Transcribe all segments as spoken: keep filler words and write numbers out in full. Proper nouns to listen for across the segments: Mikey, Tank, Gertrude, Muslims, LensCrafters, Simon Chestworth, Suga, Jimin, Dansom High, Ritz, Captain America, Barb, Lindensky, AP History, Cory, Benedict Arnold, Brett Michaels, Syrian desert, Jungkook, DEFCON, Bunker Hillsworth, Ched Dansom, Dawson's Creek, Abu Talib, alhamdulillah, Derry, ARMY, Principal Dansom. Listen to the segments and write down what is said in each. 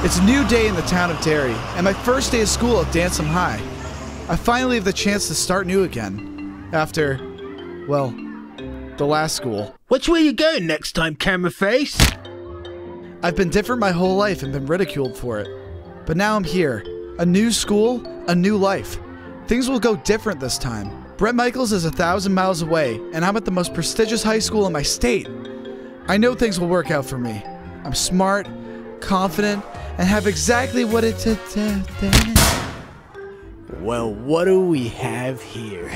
It's a new day in the town of Derry, and my first day of school at Dansom High. I finally have the chance to start new again. After, well, the last school. Which way you going next time, camera face? I've been different my whole life and been ridiculed for it. But now I'm here. A new school, a new life. Things will go different this time. Brett Michaels is a thousand miles away, and I'm at the most prestigious high school in my state. I know things will work out for me. I'm smart, confident, and have exactly what it t- t- t- Well, what do we have here?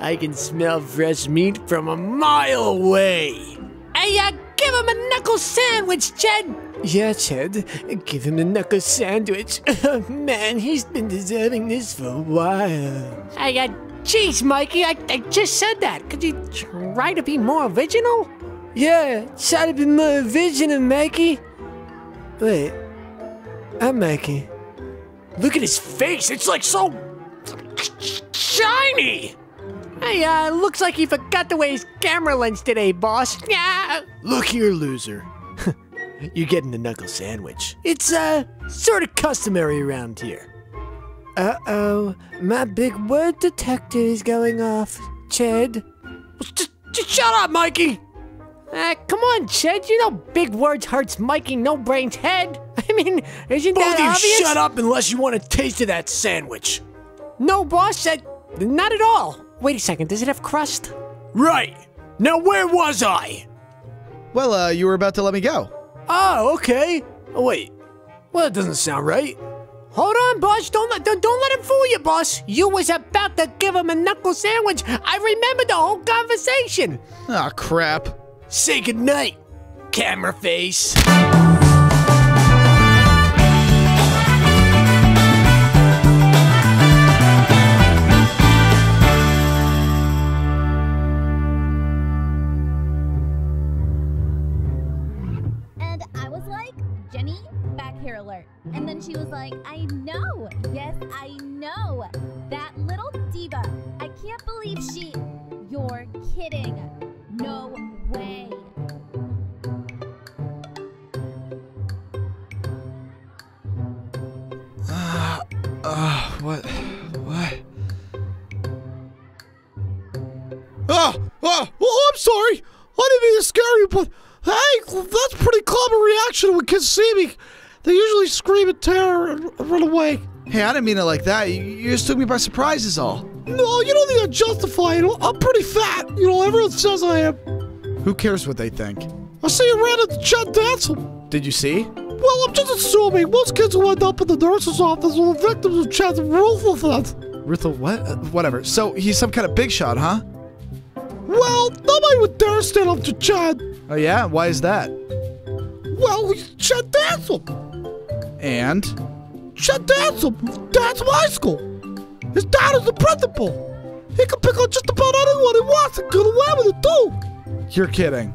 I can smell fresh meat from a mile away! Hey, uh, give him a knuckle sandwich, Ched! Yeah, Ched, give him a knuckle sandwich. Man, he's been deserving this for a while. Hey, uh, geez, Mikey, I, I just said that. Could you try to be more original? Yeah, try to be more original, Mikey. Wait, I'm Mikey. Look at his face, it's like so shiny! Hey, uh, looks like he forgot to wear his camera lens today, boss. Yeah. Look here, loser. You're getting a knuckle sandwich. It's, uh, sort of customary around here. Uh-oh, my big word detector is going off, Ched. Just, just shut up, Mikey! Uh, come on, Ched, you know big words hurts Mikey No Brain's head. I mean, isn't Both that you obvious? Shut up unless you want a taste of that sandwich. No, boss, that, not at all. Wait a second, does it have crust? Right. Now where was I? Well, uh, you were about to let me go. Oh, okay. Oh, wait. Well, that doesn't sound right. Hold on, boss. Don't, don't, don't let him fool you, boss. You was about to give him a knuckle sandwich. I remember the whole conversation. Aw, oh, crap. Say goodnight, camera face. And then she was like, I know, yes, I know, that little diva, I can't believe she, you're kidding, no way. Uh, uh, what, what? Oh, oh, well, I'm sorry, I didn't mean to scare you, but hey, that's a pretty common reaction when kids see me. They usually scream in terror and run away. Hey, I didn't mean it like that. You, you just took me by surprise is all. No, you don't think I justify it. I'm pretty fat. You know, everyone says I am. Who cares what they think? I see you ran into Ched Dansom. Did you see? Well, I'm just assuming most kids will end up in the nurse's office with the victims of Ched's ruthlessness. Ruthless what? Uh, whatever. So he's some kind of big shot, huh? Well, nobody would dare stand up to Ched. Oh yeah? Why is that? Well, he's Ched Dansom. And? Ched Dansom! That's my school! His dad is the principal! He can pick on just about anyone he wants and get away with it too! You're kidding.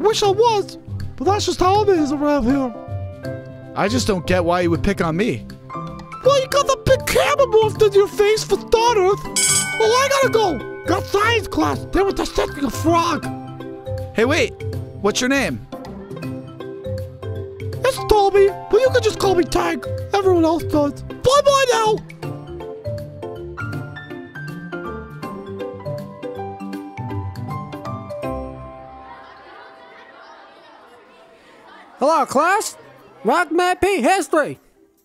Wish I was, but that's just how it is around here. I just don't get why he would pick on me. Well, you got that big camera moved into your face for starters! Well, I gotta go! Got science class! They were dissecting a frog! Hey, wait! What's your name? It's Toby, but you can just call me Tank. Everyone else does. Bye-bye now! Hello, class. Welcome to A P History.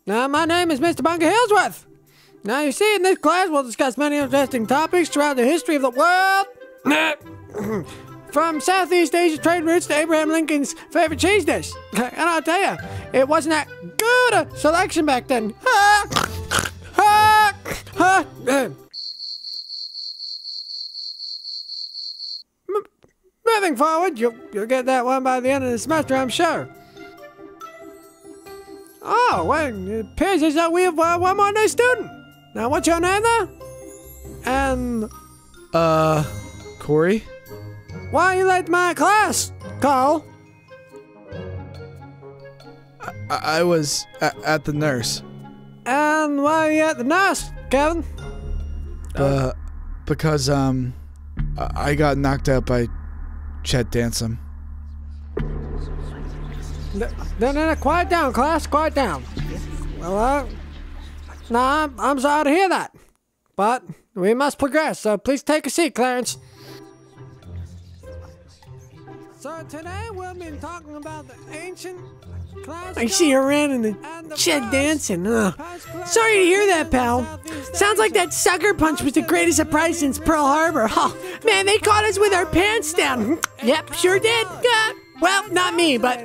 Now, my name is Mister Bunker Hillsworth. Now, you see, in this class, we'll discuss many interesting topics throughout the history of the world. From Southeast Asia trade routes to Abraham Lincoln's favorite cheese dish. And I'll tell you, it wasn't that good a selection back then. Moving forward, you'll, you'll get that one by the end of the semester, I'm sure. Oh, well, it appears as though we have uh, one more new student. Now, what's your name, though? Um... Uh... Cory? Why are you late to my class, Carl? I, I was at, at the nurse. And why are you at the nurse, Kevin? Uh, because, um, I got knocked out by Ched Dansom. No, no, no, quiet down, class, quiet down. Well, uh, nah, I'm, I'm sorry to hear that. But we must progress, so please take a seat, Clarence. So today we'll be talking about the ancient classical. I see her in the Ched Dansom. Ugh. Sorry to hear that, pal. Sounds like that sucker punch was the greatest surprise since Pearl Harbor. Oh, man, they caught us with our pants down. Yep, sure did. Yeah. Well, not me, but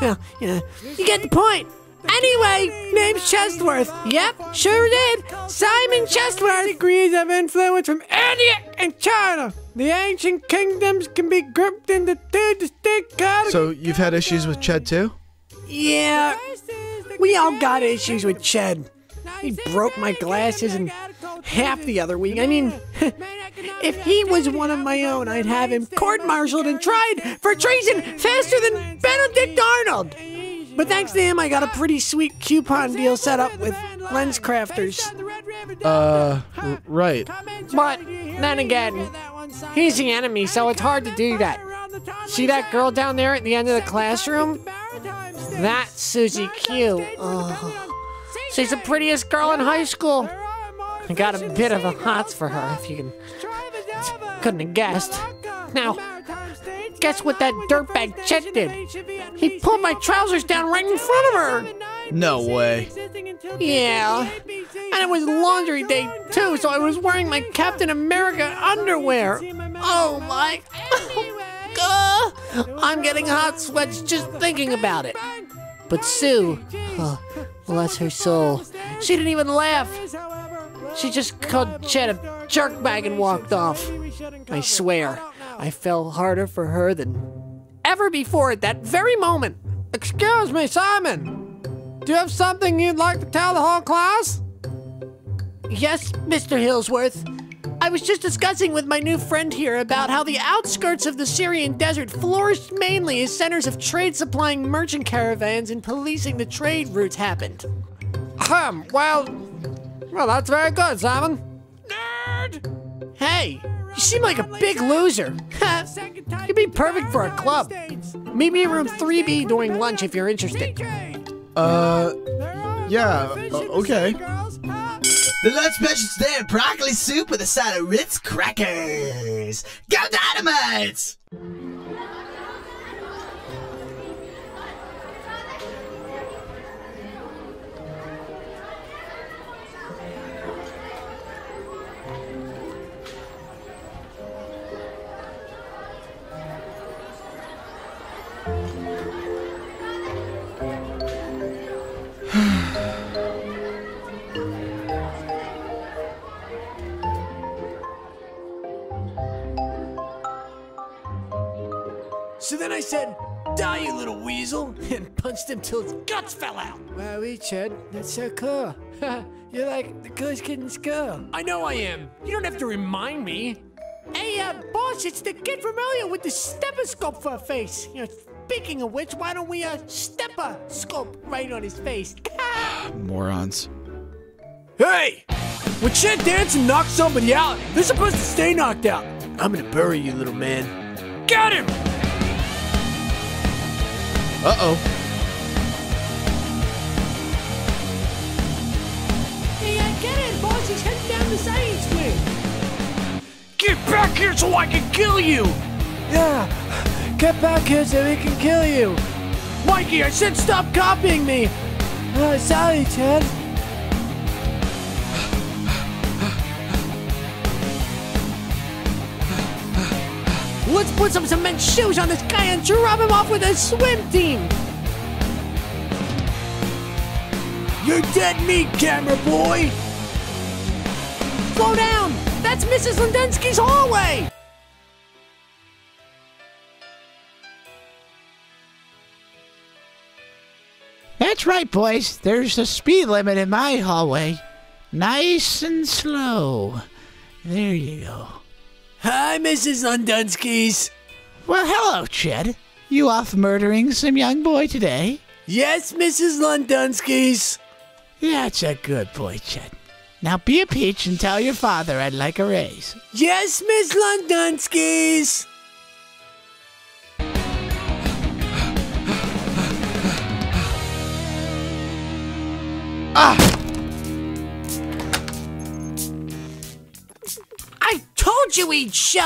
well, you know, you get the point. Anyway, name's Chestworth. Yep, sure did. Simon Chestworth. Degrees of influence from India and China. The ancient kingdoms can be grouped into two distinct categories. So you've had issues with Ched too? Yeah, we all got issues with Ched. He broke my glasses and half the other week. I mean, if he was one of my own, I'd have him court-martialed and tried for treason faster than Benedict Arnold. But thanks to him, I got a pretty sweet coupon deal set up with LensCrafters. Uh, right. But then again, he's the enemy, so it's hard to do that. See that girl down there at the end of the classroom? That's Susie Q. Oh, she's the prettiest girl in high school. I got a bit of a hots for her, if you can. Couldn't have guessed. Now, guess what that dirtbag Ched did? He pulled my trousers down right in front of her! No way. Yeah. And it was laundry day too, so I was wearing my Captain America underwear. Oh my... I'm getting hot sweats just thinking about it. But Sue, oh, bless her soul, she didn't even laugh. She just called Ched a jerkbag and walked off. I swear, I fell harder for her than ever before at that very moment. Excuse me, Simon. Do you have something you'd like to tell the whole class? Yes, Mister Hillsworth. I was just discussing with my new friend here about how the outskirts of the Syrian desert flourished mainly as centers of trade supplying merchant caravans and policing the trade routes happened. Ahem, well... Well, that's very good, Simon. Nerd! Hey, you seem like a big loser. You'd be perfect for a club. Meet me in room three B during lunch if you're interested. Uh, yeah, okay. The lunch special's today are broccoli soup with a side of Ritz crackers. Go Dynamite! So then I said, die you little weasel, and punched him till his guts fell out. Wow, Ched, that's so cool. You're like the coolest kid in school. I know I am. You don't have to remind me. Hey, uh, boss, it's the kid from Elliot with the stethoscope for a face. You know, speaking of which, why don't we, uh, stethoscope right on his face? Morons. Hey! When Ched Dansom knocks somebody out, they're supposed to stay knocked out. I'm gonna bury you, little man. Got him! Uh-oh. Hey, I get it, boss. He's heading down the science wing. Get back here so I can kill you! Yeah, get back here so we can kill you. Mikey, I said stop copying me. Oh, sorry, Ched. Let's put some cement shoes on this guy and drop him off with a swim team! You're dead meat, camera boy! Slow down! That's Missus Lindensky's hallway! That's right, boys. There's a speed limit in my hallway. Nice and slow. There you go. Hi, Missus Lindensky's. Well, hello, Ched. You off murdering some young boy today? Yes, Missus Londonskis. That's a good boy, Ched. Now be a peach and tell your father I'd like a raise. Yes, Miss Londonskis. Ah! I told you he'd show.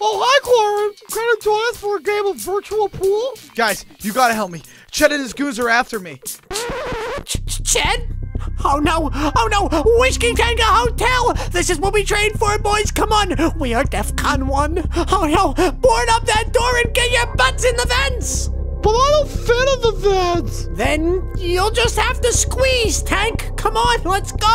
Oh, hi, Cory. Credit to us for a game of virtual pool. Guys, you gotta help me. Ched and his goons are after me. Ched? Oh no, oh no, Whiskey Tango Hotel! This is what we trained for, boys, come on! We are DEFCON one! Oh no, board up that door and get your butts in the vents! But I don't fit in the vents! Then you'll just have to squeeze, Tank! Come on, let's go!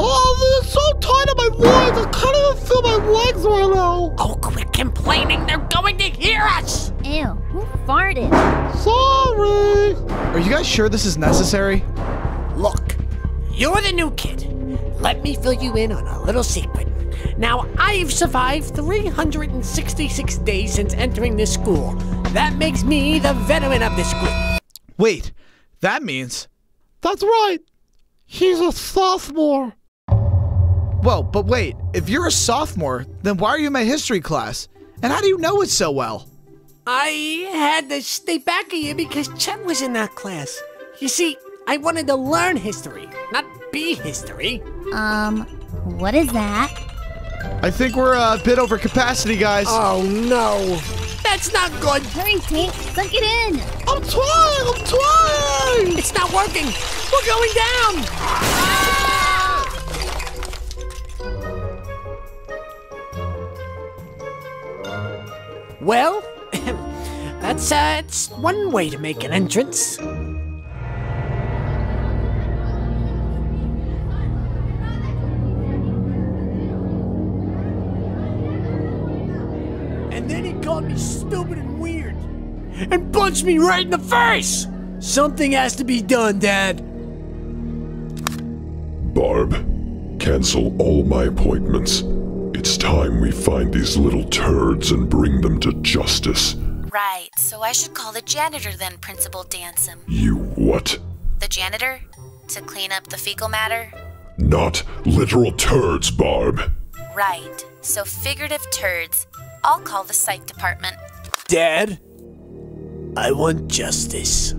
Oh, they're so tight on my legs, I can't even feel my legs right now! Oh, quit complaining, they're going to hear us! Ew, who farted? Sorry! Are you guys sure this is necessary? Look, you're the new kid. Let me fill you in on a little secret. Now, I've survived three hundred sixty-six days since entering this school. That makes me the veteran of this group. Wait, that means... That's right. He's a sophomore. Well, but wait, if you're a sophomore, then why are you in my history class? And how do you know it so well? I had to stay back of you because Ched was in that class. You see... I wanted to learn history, not be history. Um, what is that? I think we're a bit over capacity, guys. Oh, no. That's not good. Hurry, Tank. Suck it in. I'm trying. I'm trying. It's not working. We're going down. Ah! Well, that's, uh, it's one way to make an entrance. Stupid and weird, and punched me right in the face! Something has to be done, Dad. Barb, cancel all my appointments. It's time we find these little turds and bring them to justice. Right, so I should call the janitor then, Principal Dansom. You what? The janitor? To clean up the fecal matter? Not literal turds, Barb. Right, so figurative turds. I'll call the psych department. Dad, I want justice.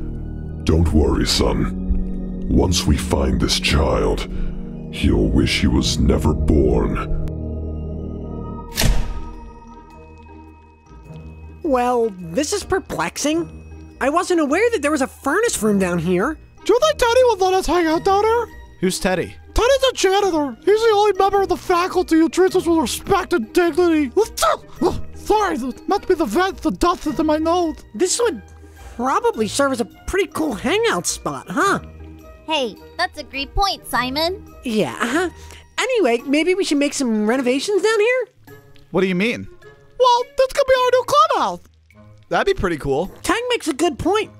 Don't worry, son. Once we find this child, he'll wish he was never born. Well, this is perplexing. I wasn't aware that there was a furnace room down here. Do you think Teddy would let us hang out down here? Who's Teddy? Teddy's a janitor. He's the only member of the faculty who treats us with respect and dignity. Sorry, that must be the vent, the dust is in my nose. This would probably serve as a pretty cool hangout spot, huh? Hey, that's a great point, Simon. Yeah, uh-huh. Anyway, maybe we should make some renovations down here? What do you mean? Well, this could be our new clubhouse. That'd be pretty cool. Tank makes a good point.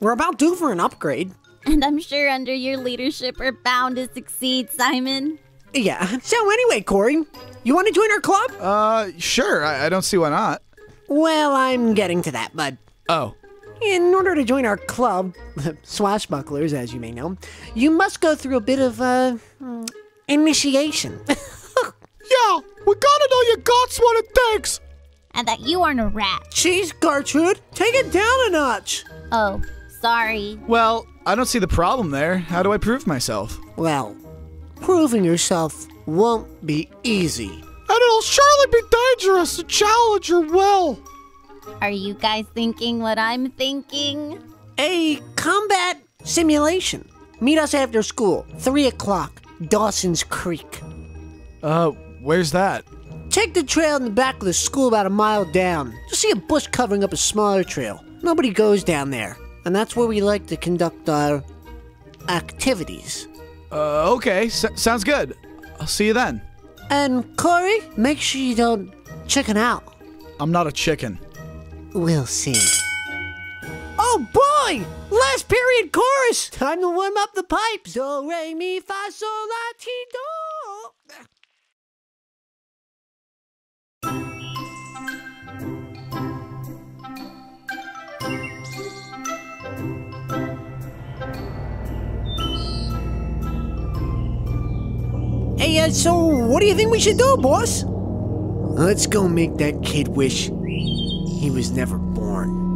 We're about due for an upgrade. And I'm sure under your leadership we're bound to succeed, Simon. Yeah, so anyway, Cory, you want to join our club? Uh, sure, I, I don't see why not. Well, I'm getting to that, bud. Oh. In order to join our club, swashbucklers, as you may know, you must go through a bit of, uh, initiation. Yeah, we gotta know you got what it takes. And that you aren't a rat. Jeez, Gertrude, take it down a notch. Oh, sorry. Well... I don't see the problem there. How do I prove myself? Well, proving yourself won't be easy. And it'll surely be dangerous to challenge your will. Are you guys thinking what I'm thinking? A combat simulation. Meet us after school, three o'clock, Dawson's Creek. Uh, where's that? Take the trail in the back of the school about a mile down. You'll see a bush covering up a smaller trail. Nobody goes down there. And that's where we like to conduct our activities. Uh, okay, S sounds good. I'll see you then. And Cory, make sure you don't chicken out. I'm not a chicken. We'll see. Oh boy! Last period chorus! Time to warm up the pipes. Do, re, mi, fa, sol, la, ti, do. Hey, uh, so what do you think we should do, boss? Let's go make that kid wish he was never born.